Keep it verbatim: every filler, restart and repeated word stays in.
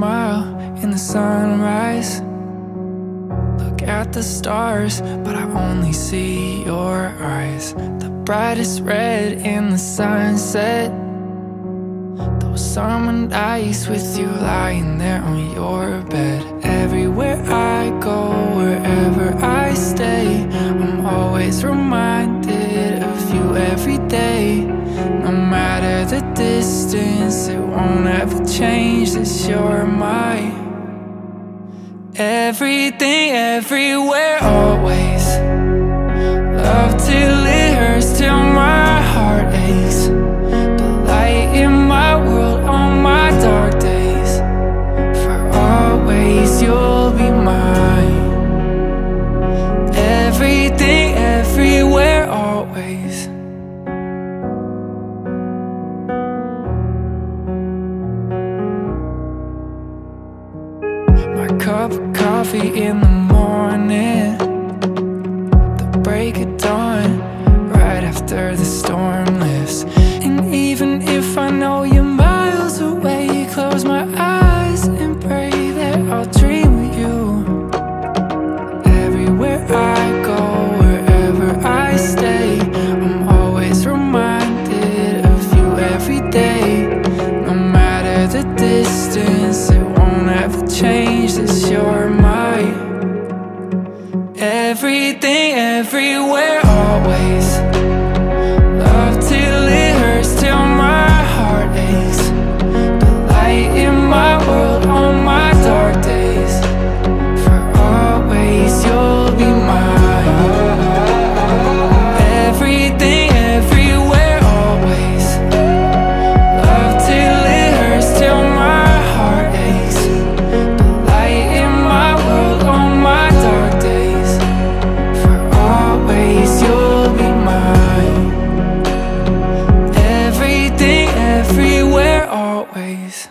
smile in the sunrise. Look at the stars, but I only see your eyes. The brightest red in the sunset. There was someone nice with you lying there on your bed. Everywhere I go, wherever I stay, I'm always reminded of you every day. No matter the distance, it won't ever change that you're my everything, everywhere, always. Love till it hurts, till my heart aches. The light in my world on my dark days. For always you'll be mine. Everything, everywhere, always. Cup of coffee in the morning, the break of dawn, right after the storm lifts. And even if I know you're miles away, close my eyes and pray that I'll dream of you. Everywhere I go, wherever I stay, I'm always reminded of you every day. No matter the distance, it won't ever change. You're my everything, everywhere, always. Love till it hurts, till my heart aches. The light in my world on my dark days. For always you'll be mine. Everything, everywhere, always. Love till it hurts, till my heart aches. Everywhere, always.